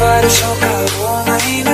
बारिशों का वो महीना